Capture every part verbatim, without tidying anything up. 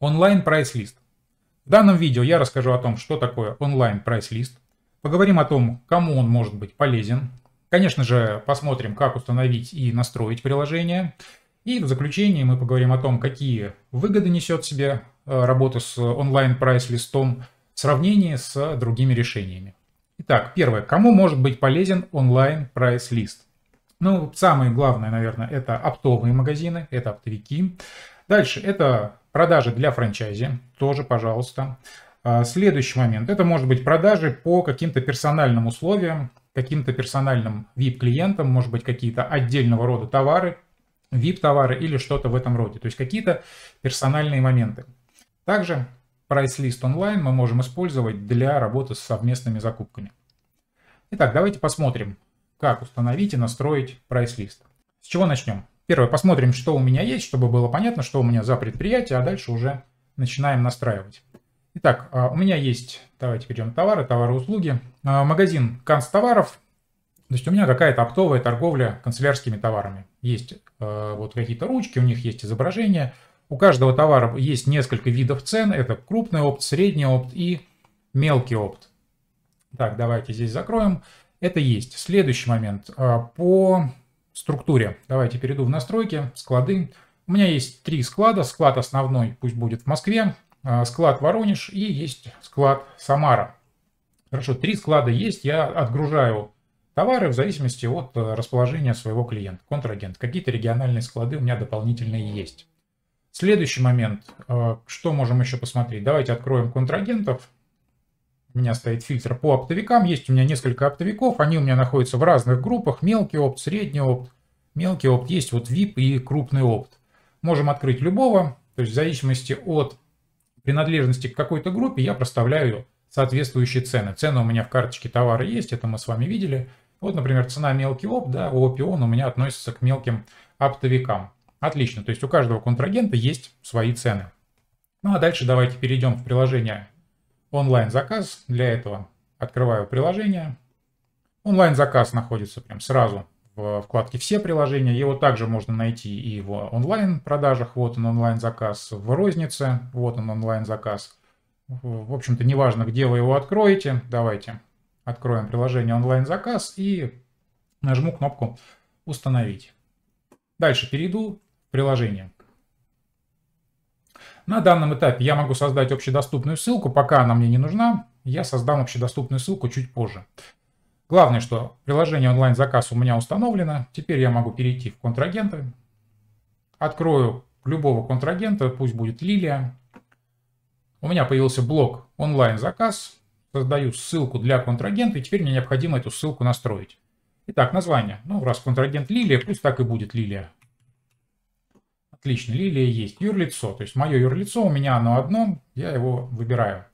Онлайн-прайс-лист. В данном видео я расскажу о том, что такое онлайн-прайс-лист, поговорим о том, кому он может быть полезен, конечно же, посмотрим, как установить и настроить приложение, и в заключении мы поговорим о том, какие выгоды несет в себе работа с онлайн-прайс-листом в сравнении с другими решениями. Итак, первое. Кому может быть полезен онлайн-прайс-лист? Ну, самое главное, наверное, это оптовые магазины, это оптовики. Дальше это продажи для франчайзи, тоже, пожалуйста. Следующий момент. Это может быть продажи по каким-то персональным условиям, каким-то персональным ви ай пи-клиентам, может быть, какие-то отдельного рода товары, ви ай пи-товары или что-то в этом роде. То есть какие-то персональные моменты. Также прайс-лист онлайн мы можем использовать для работы с совместными закупками. Итак, давайте посмотрим, как установить и настроить прайс-лист. С чего начнем? Первое, посмотрим, что у меня есть, чтобы было понятно, что у меня за предприятие, а дальше уже начинаем настраивать. Итак, у меня есть, давайте перейдем товары, товары, услуги, магазин канцтоваров. То есть у меня какая-то оптовая торговля канцелярскими товарами. Есть вот какие-то ручки, у них есть изображения. У каждого товара есть несколько видов цен. Это крупный опт, средний опт и мелкий опт. Так, давайте здесь закроем. Это есть. Следующий момент. По структуре. Давайте перейду в настройки, склады. У меня есть три склада. Склад основной пусть будет в Москве. Склад Воронеж и есть склад Самара. Хорошо, три склада есть. Я отгружаю товары в зависимости от расположения своего клиента, контрагента. Какие-то региональные склады у меня дополнительные есть. Следующий момент, что можем еще посмотреть. Давайте откроем контрагентов. У меня стоит фильтр по оптовикам. Есть у меня несколько оптовиков. Они у меня находятся в разных группах. Мелкий опт, средний опт, мелкий опт. Есть вот ви ай пи и крупный опт. Можем открыть любого. То есть в зависимости от принадлежности к какой-то группе я проставляю соответствующие цены. Цены у меня в карточке товара есть. Это мы с вами видели. Вот, например, цена мелкий опт. Да, ООП, он у меня относится к мелким оптовикам. Отлично, то есть у каждого контрагента есть свои цены. Ну а дальше давайте перейдем в приложение онлайн-заказ. Для этого открываю приложение. Онлайн-заказ находится прям сразу в вкладке «Все приложения». Его также можно найти и в онлайн-продажах. Вот он онлайн-заказ в рознице. Вот он онлайн-заказ. В общем-то, неважно, где вы его откроете. Давайте откроем приложение онлайн-заказ и нажму кнопку «Установить». Дальше перейду в приложение. На данном этапе я могу создать общедоступную ссылку. Пока она мне не нужна, я создам общедоступную ссылку чуть позже. Главное, что приложение онлайн-заказ у меня установлено. Теперь я могу перейти в контрагенты. Открою любого контрагента, пусть будет Лилия. У меня появился блок онлайн-заказ. Создаю ссылку для контрагента, и теперь мне необходимо эту ссылку настроить. Итак, название. Ну, раз контрагент Лилия, пусть так и будет Лилия. Отлично, Лилия есть. Юрлицо, то есть мое юрлицо, у меня оно одно, я его выбираю.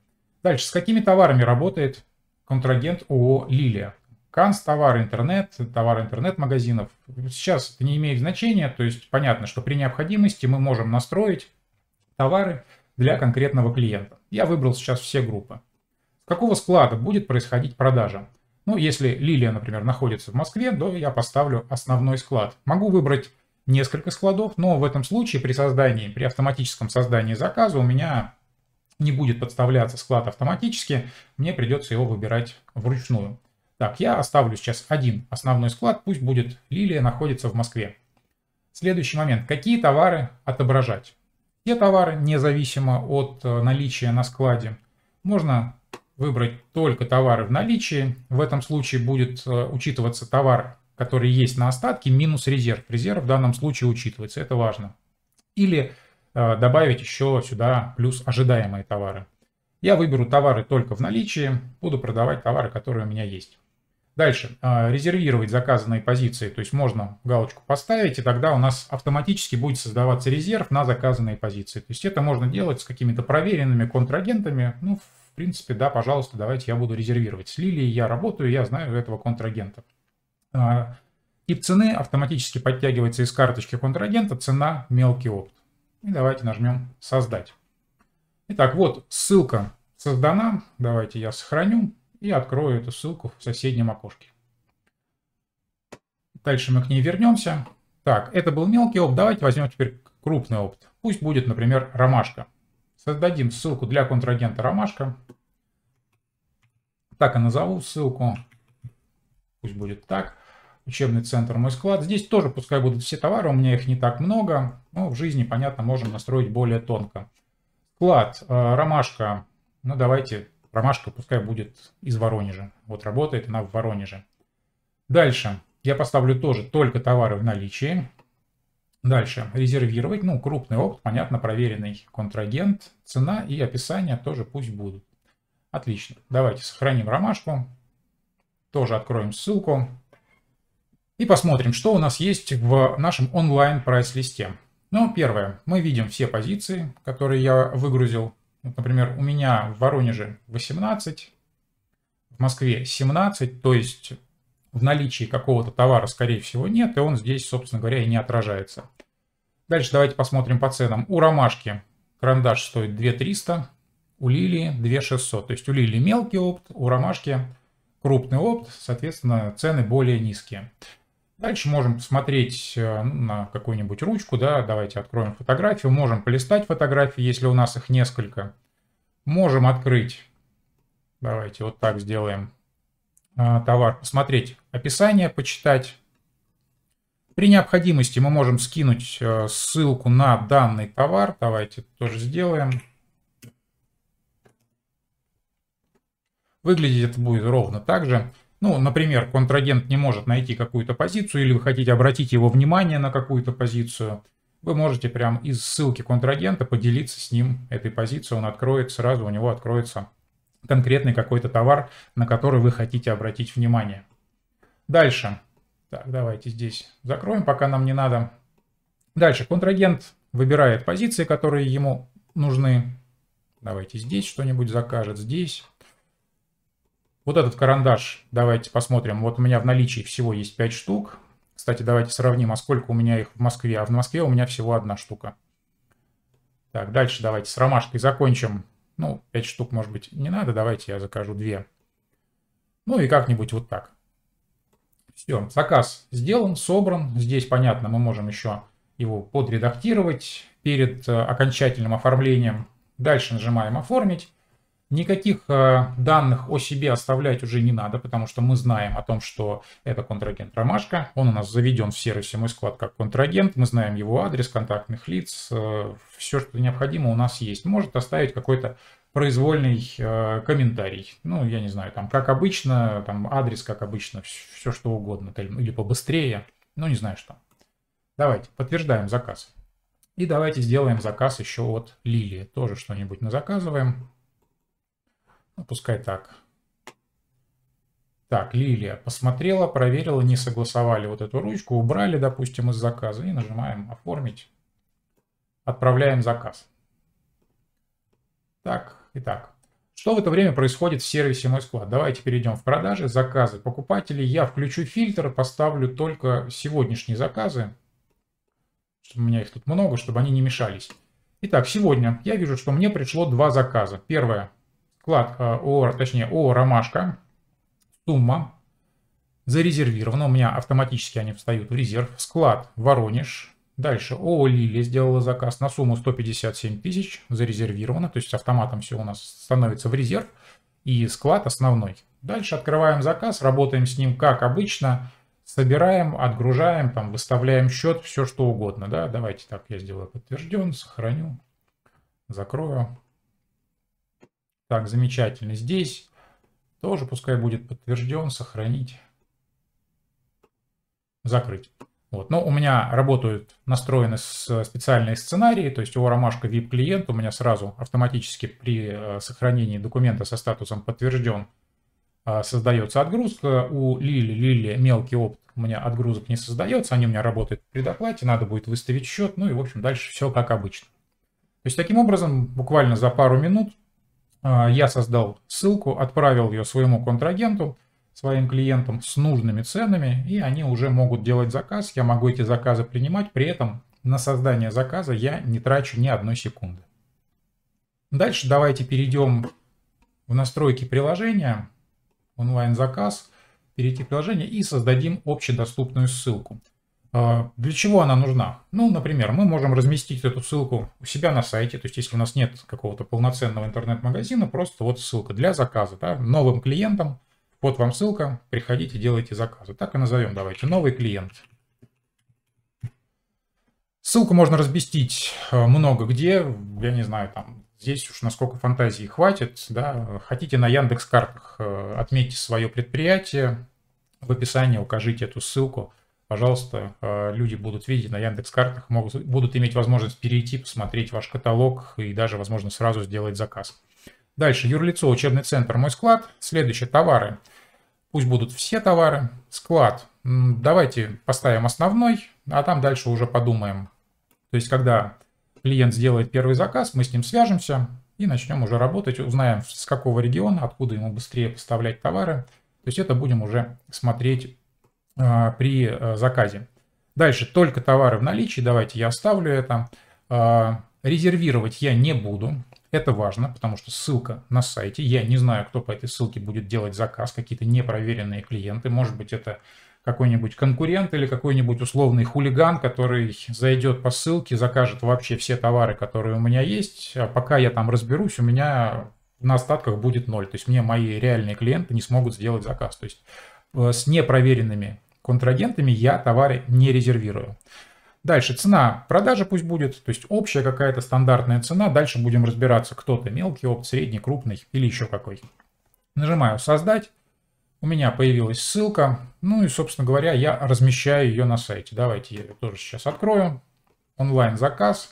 Дальше, с какими товарами работает контрагент ООО Лилия? Канц, товары, интернет, товары интернет-магазинов. Сейчас это не имеет значения, то есть понятно, что при необходимости мы можем настроить товары для конкретного клиента. Я выбрал сейчас все группы. С какого склада будет происходить продажа? Ну, если Лилия, например, находится в Москве, то я поставлю основной склад. Могу выбрать несколько складов, но в этом случае при создании, при автоматическом создании заказа у меня не будет подставляться склад автоматически, мне придется его выбирать вручную. Так, я оставлю сейчас один основной склад, пусть будет Лилия находится в Москве. Следующий момент. Какие товары отображать? Все товары, независимо от наличия на складе, можно выбрать только товары в наличии. В этом случае будет э, учитываться товар, который есть на остатке, минус резерв. Резерв в данном случае учитывается, это важно. Или э, добавить еще сюда плюс ожидаемые товары. Я выберу товары только в наличии, буду продавать товары, которые у меня есть. Дальше, э, резервировать заказанные позиции, то есть можно галочку поставить, и тогда у нас автоматически будет создаваться резерв на заказанные позиции. То есть это можно делать с какими-то проверенными контрагентами, ну, в принципе, да, пожалуйста, давайте я буду резервировать. С Лилией я работаю, я знаю этого контрагента. Тип цены автоматически подтягивается из карточки контрагента, цена мелкий опт. И давайте нажмем «Создать». Итак, вот ссылка создана. Давайте я сохраню и открою эту ссылку в соседнем окошке. Дальше мы к ней вернемся. Так, это был мелкий опт. Давайте возьмем теперь крупный опт. Пусть будет, например, ромашка. Создадим ссылку для контрагента Ромашка. Так и назову ссылку. Пусть будет так. Учебный центр МойСклад. Здесь тоже пускай будут все товары, у меня их не так много. Но в жизни, понятно, можем настроить более тонко. Склад, э, Ромашка. Ну давайте, Ромашка пускай будет из Воронежа. Вот работает она в Воронеже. Дальше я поставлю тоже только товары в наличии. Дальше резервировать. Ну, крупный опт, понятно, проверенный контрагент. Цена и описание тоже пусть будут. Отлично. Давайте сохраним Ромашку. Тоже откроем ссылку. И посмотрим, что у нас есть в нашем онлайн-прайс-листе. Ну, первое. Мы видим все позиции, которые я выгрузил. Вот, например, у меня в Воронеже восемнадцать, в Москве семнадцать. То есть в наличии какого-то товара, скорее всего, нет. И он здесь, собственно говоря, и не отражается. Дальше давайте посмотрим по ценам. У Ромашки карандаш стоит две тысячи триста, у Лилии две тысячи шестьсот. То есть у Лилии мелкий опт, у Ромашки крупный опт. Соответственно, цены более низкие. Дальше можем посмотреть на какую-нибудь ручку, да, давайте откроем фотографию, можем полистать фотографии, если у нас их несколько. Можем открыть, давайте вот так сделаем, товар, посмотреть описание, почитать. При необходимости мы можем скинуть ссылку на данный товар, давайте тоже сделаем. Выглядеть это будет ровно так же. Ну, например, контрагент не может найти какую-то позицию, или вы хотите обратить его внимание на какую-то позицию, вы можете прямо из ссылки контрагента поделиться с ним этой позицией, он откроет сразу, у него откроется конкретный какой-то товар, на который вы хотите обратить внимание. Дальше. Так, давайте здесь закроем, пока нам не надо. Дальше контрагент выбирает позиции, которые ему нужны. Давайте здесь что-нибудь закажет, здесь. Вот этот карандаш, давайте посмотрим, вот у меня в наличии всего есть пять штук. Кстати, давайте сравним, а сколько у меня их в Москве. А в Москве у меня всего одна штука. Так, дальше давайте с Ромашкой закончим. Ну, пять штук, может быть, не надо, давайте я закажу две. Ну и как-нибудь вот так. Все, заказ сделан, собран. Здесь, понятно, мы можем еще его подредактировать перед окончательным оформлением. Дальше нажимаем «Оформить». Никаких данных о себе оставлять уже не надо, потому что мы знаем о том, что это контрагент Ромашка. Он у нас заведен в сервисе МойСклад как контрагент. Мы знаем его адрес, контактных лиц. Все, что необходимо, у нас есть. Может оставить какой-то произвольный комментарий. Ну, я не знаю, там как обычно, там адрес как обычно, все что угодно. Или побыстрее, ну не знаю что. Давайте подтверждаем заказ. И давайте сделаем заказ еще от Лилии. Тоже что-нибудь назаказываем. Ну, пускай так. Так, Лилия посмотрела, проверила, не согласовали вот эту ручку, убрали, допустим, из заказа и нажимаем «Оформить». Отправляем заказ. Так, и так. Что в это время происходит в сервисе МойСклад? Давайте перейдем в продажи, заказы покупателей. Я включу фильтр, поставлю только сегодняшние заказы, чтобы у меня их тут много, чтобы они не мешались. Итак, сегодня я вижу, что мне пришло два заказа. Первое. Вклад, точнее, ООО «Ромашка», сумма зарезервирована, у меня автоматически они встают в резерв. Склад «Воронеж», дальше ООО «Лилия» сделала заказ на сумму сто пятьдесят семь тысяч, зарезервировано, то есть с автоматом все у нас становится в резерв и склад основной. Дальше открываем заказ, работаем с ним как обычно, собираем, отгружаем, там, выставляем счет, все что угодно. Да? Давайте так, я сделаю подтвержден, сохраню, закрою. Так, замечательно. Здесь тоже пускай будет подтвержден, сохранить, закрыть. Вот. Но у меня работают настроены специальные сценарии, то есть у Ромашка ви ай пи-клиент у меня сразу автоматически при сохранении документа со статусом «Подтвержден» создается отгрузка. У Лили, Лили мелкий опт у меня отгрузок не создается, они у меня работают при доплате, надо будет выставить счет, ну и в общем дальше все как обычно. То есть таким образом буквально за пару минут я создал ссылку, отправил ее своему контрагенту, своим клиентам с нужными ценами, и они уже могут делать заказ. Я могу эти заказы принимать, при этом на создание заказа я не трачу ни одной секунды. Дальше давайте перейдем в настройки приложения, онлайн-заказ, перейти в приложение и создадим общедоступную ссылку. Для чего она нужна? Ну, например, мы можем разместить эту ссылку у себя на сайте, то есть если у нас нет какого-то полноценного интернет-магазина, просто вот ссылка для заказа, да, новым клиентам, вот вам ссылка, приходите, делайте заказы. Так и назовем, давайте, новый клиент. Ссылку можно разместить много где, я не знаю, там, здесь уж насколько фантазии хватит, да, хотите на Яндекс.Картах отметьте свое предприятие, в описании укажите эту ссылку. Пожалуйста, люди будут видеть на Яндекс.Картах, могут, будут иметь возможность перейти, посмотреть ваш каталог и даже, возможно, сразу сделать заказ. Дальше, юрлицо, учебный центр, мой склад. Следующее, товары. Пусть будут все товары. Склад. Давайте поставим основной, а там дальше уже подумаем. То есть, когда клиент сделает первый заказ, мы с ним свяжемся и начнем уже работать. Узнаем, с какого региона, откуда ему быстрее поставлять товары. То есть, это будем уже смотреть при заказе. Дальше только товары в наличии. Давайте я оставлю это. Резервировать я не буду. Это важно, потому что ссылка на сайте. Я не знаю, кто по этой ссылке будет делать заказ. Какие-то непроверенные клиенты. Может быть, это какой-нибудь конкурент или какой-нибудь условный хулиган, который зайдет по ссылке, закажет вообще все товары, которые у меня есть. А пока я там разберусь, у меня на остатках будет ноль. То есть мне мои реальные клиенты не смогут сделать заказ. То есть с непроверенными контрагентами я товары не резервирую. Дальше цена продажи пусть будет, то есть общая какая-то стандартная цена. Дальше будем разбираться, кто-то мелкий опт, средний, крупный или еще какой. Нажимаю создать. У меня появилась ссылка. Ну и, собственно говоря, я размещаю ее на сайте. Давайте я ее тоже сейчас открою. Онлайн заказ.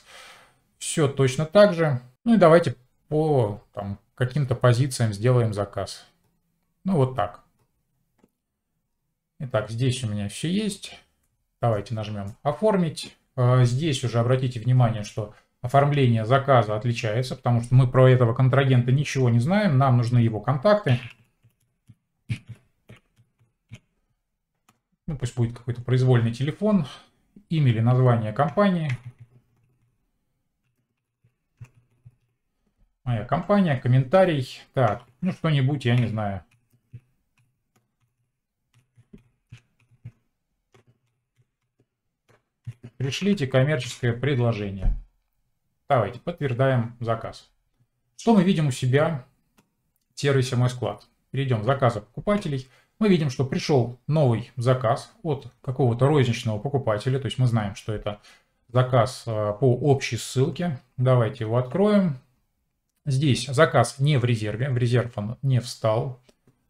Все точно так же. Ну и давайте по там каким-то позициям сделаем заказ. Ну вот так. Итак, здесь у меня все есть. Давайте нажмем «Оформить». Здесь уже обратите внимание, что оформление заказа отличается, потому что мы про этого контрагента ничего не знаем. Нам нужны его контакты. Ну, пусть будет какой-то произвольный телефон, имя или название компании. Моя компания, комментарий. Так, ну что-нибудь, я не знаю. Пришлите коммерческое предложение. Давайте подтверждаем заказ. Что мы видим у себя в сервисе МойСклад? Перейдем в заказы покупателей. Мы видим, что пришел новый заказ от какого-то розничного покупателя. То есть мы знаем, что это заказ по общей ссылке. Давайте его откроем. Здесь заказ не в резерве. В резерв он не встал.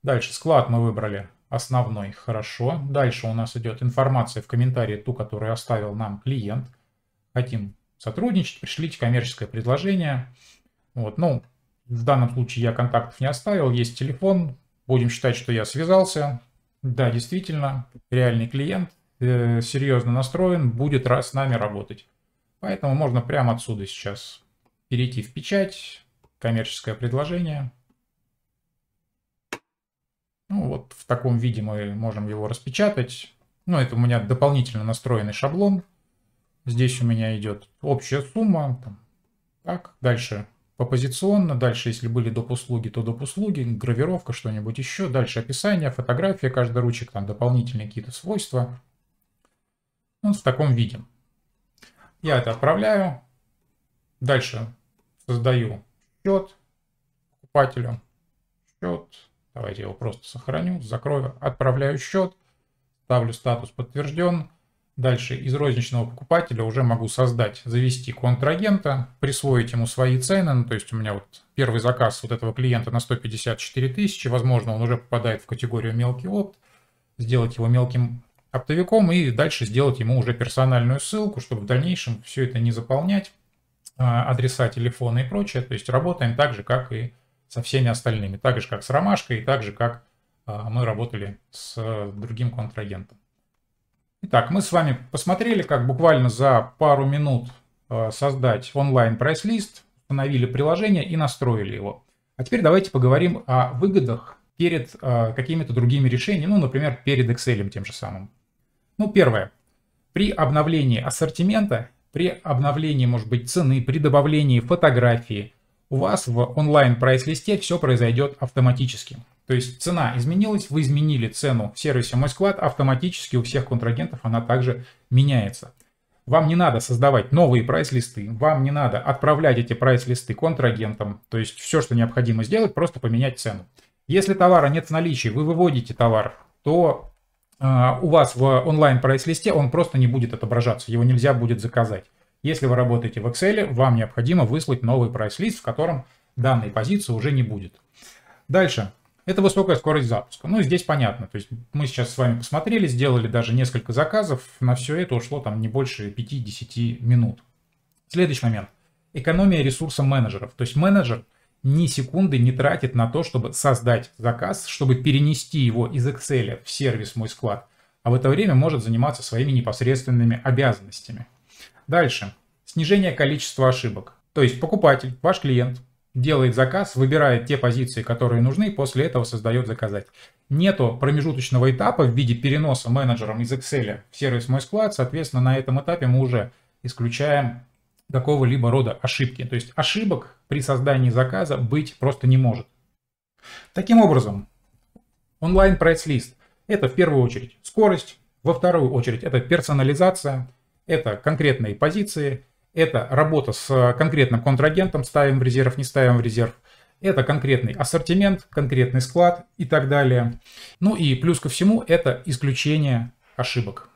Дальше склад мы выбрали. Основной, хорошо. Дальше у нас идет информация в комментарии, ту, которую оставил нам клиент. Хотим сотрудничать, пришлите коммерческое предложение. Вот, ну, в данном случае я контактов не оставил, есть телефон. Будем считать, что я связался. Да, действительно, реальный клиент, э, серьезно настроен, будет раз с нами работать. Поэтому можно прямо отсюда сейчас перейти в печать, коммерческое предложение. Ну, вот в таком виде мы можем его распечатать. Ну, это у меня дополнительно настроенный шаблон. Здесь у меня идет общая сумма. Так, дальше попозиционно. Дальше, если были доп. Услуги, то доп. Услуги, гравировка, что-нибудь еще. Дальше описание, фотография каждой ручек, там дополнительные какие-то свойства. Вот в таком виде. Я это отправляю. Дальше создаю счет покупателю. Счет. Давайте я его просто сохраню, закрою, отправляю счет, ставлю статус «Подтвержден». Дальше из розничного покупателя уже могу создать, завести контрагента, присвоить ему свои цены. Ну, то есть у меня вот первый заказ вот этого клиента на сто пятьдесят четыре тысячи. Возможно, он уже попадает в категорию «Мелкий опт». Сделать его мелким оптовиком и дальше сделать ему уже персональную ссылку, чтобы в дальнейшем все это не заполнять, адреса, телефоны и прочее. То есть работаем так же, как и со всеми остальными, так же как с ромашкой, и так же как а, мы работали с а, другим контрагентом. Итак, мы с вами посмотрели, как буквально за пару минут а, создать онлайн прайс-лист, установили приложение и настроили его. А теперь давайте поговорим о выгодах перед а, какими-то другими решениями, ну, например, перед Excel тем же самым. Ну, первое. При обновлении ассортимента, при обновлении, может быть, цены, при добавлении фотографии, у вас в онлайн прайс-листе все произойдет автоматически. То есть цена изменилась, вы изменили цену в сервисе МойСклад, автоматически у всех контрагентов она также меняется. Вам не надо создавать новые прайс-листы, вам не надо отправлять эти прайс-листы контрагентам. То есть все, что необходимо сделать, просто поменять цену. Если товара нет в наличии, вы выводите товар, то э, у вас в онлайн прайс-листе он просто не будет отображаться, его нельзя будет заказать. Если вы работаете в Excel, вам необходимо выслать новый прайс-лист, в котором данной позиции уже не будет. Дальше. Это высокая скорость запуска. Ну, здесь понятно. То есть мы сейчас с вами посмотрели, сделали даже несколько заказов. На все это ушло там не больше пяти-десяти минут. Следующий момент. Экономия ресурса менеджеров. То есть менеджер ни секунды не тратит на то, чтобы создать заказ, чтобы перенести его из Excel в сервис МойСклад. А в это время может заниматься своими непосредственными обязанностями. Дальше. Снижение количества ошибок. То есть покупатель, ваш клиент, делает заказ, выбирает те позиции, которые нужны, и после этого создает заказать. Нету промежуточного этапа в виде переноса менеджером из Excel в сервис МойСклад. Соответственно, на этом этапе мы уже исключаем какого-либо рода ошибки. То есть ошибок при создании заказа быть просто не может. Таким образом, онлайн прайс-лист – это в первую очередь скорость, во вторую очередь это персонализация, это конкретные позиции, это работа с конкретным контрагентом, ставим в резерв, не ставим в резерв. Это конкретный ассортимент, конкретный склад и так далее. Ну и плюс ко всему это исключение ошибок.